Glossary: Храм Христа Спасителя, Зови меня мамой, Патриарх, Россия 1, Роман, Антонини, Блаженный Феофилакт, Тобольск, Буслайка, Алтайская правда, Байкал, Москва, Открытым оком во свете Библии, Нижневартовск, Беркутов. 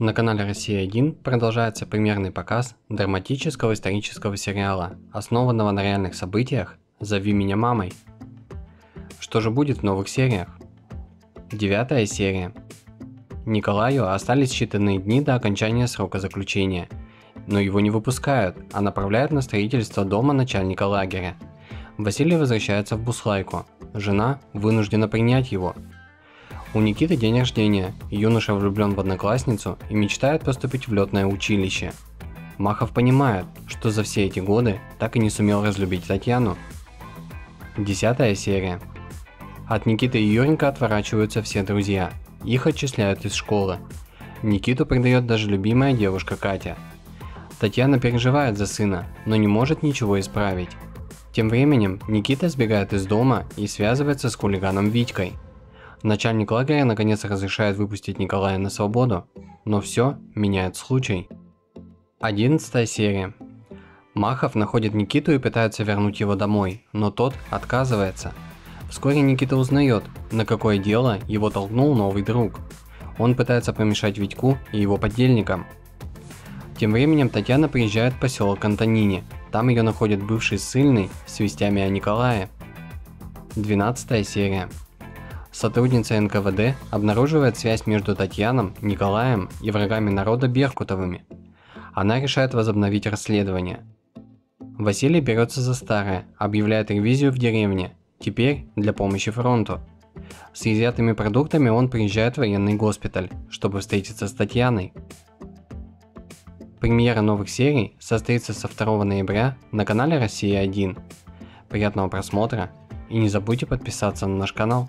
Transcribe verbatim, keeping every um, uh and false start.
На канале Россия один продолжается примерный показ драматического исторического сериала, основанного на реальных событиях «Зови меня мамой». Что же будет в новых сериях? Девятая серия. Николаю остались считанные дни до окончания срока заключения, но его не выпускают, а направляют на строительство дома начальника лагеря. Василий возвращается в Буслайку, жена вынуждена принять его. У Никиты день рождения, юноша влюблен в одноклассницу и мечтает поступить в летное училище. Махов понимает, что за все эти годы так и не сумел разлюбить Татьяну. Десятая серия. От Никиты и Юренька отворачиваются все друзья, их отчисляют из школы. Никиту предает даже любимая девушка Катя. Татьяна переживает за сына, но не может ничего исправить. Тем временем Никита сбегает из дома и связывается с хулиганом Витькой. Начальник лагеря наконец разрешает выпустить Николая на свободу, но все меняет случай. одиннадцатая серия. Махов находит Никиту и пытается вернуть его домой, но тот отказывается. Вскоре Никита узнает, на какое дело его толкнул новый друг. Он пытается помешать Витьку и его подельникам. Тем временем Татьяна приезжает в поселок Антонини, там ее находит бывший ссыльный с вестями о Николае. двенадцатая серия. Сотрудница эн ка вэ дэ обнаруживает связь между Татьяном, Николаем и врагами народа Беркутовыми. Она решает возобновить расследование. Василий берется за старое, объявляет ревизию в деревне, теперь для помощи фронту. С изъятыми продуктами он приезжает в военный госпиталь, чтобы встретиться с Татьяной. Премьера новых серий состоится со второго ноября на канале Россия один. Приятного просмотра и не забудьте подписаться на наш канал.